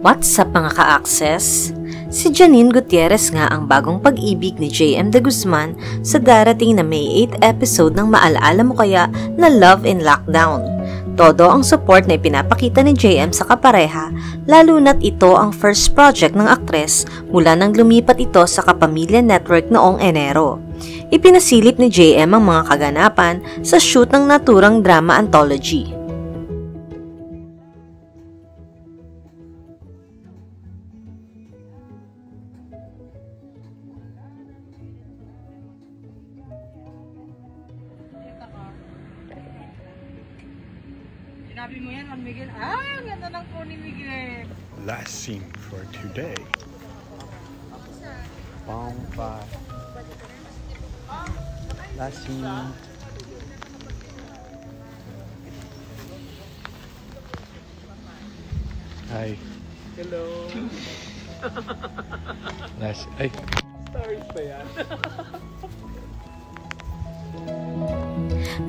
What's up mga ka-access? Si Janine Gutierrez nga ang bagong pag-ibig ni JM de Guzman sa darating na May 8 episode ng Maalaala Mo Kaya na Love in Lockdown. Todo ang support na ipinapakita ni JM sa kapareha, lalo na't ito ang first project ng aktres mula nang lumipat ito sa Kapamilya Network noong Enero. Ipinasilip ni JM ang mga kaganapan sa shoot ng naturang drama anthology. Sabi mo yan, Juan Miguel. Ang ganda ng po ni Miguel. Last scene for today. Bomba. Last scene. Hi. Hello. Last. Ay. Stories pa yan.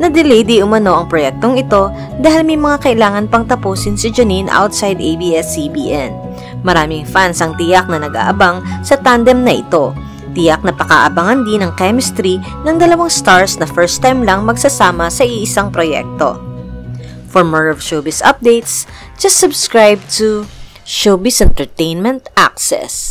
Na-delay di umano ang proyektong ito dahil may mga kailangan pang tapusin si Janine outside ABS-CBN. Maraming fans ang tiyak na nag-aabang sa tandem na ito. Tiyak na pakaabangan din ang chemistry ng dalawang stars na first time lang magsasama sa iisang proyekto. For more of showbiz updates, just subscribe to Showbiz Entertainment Access.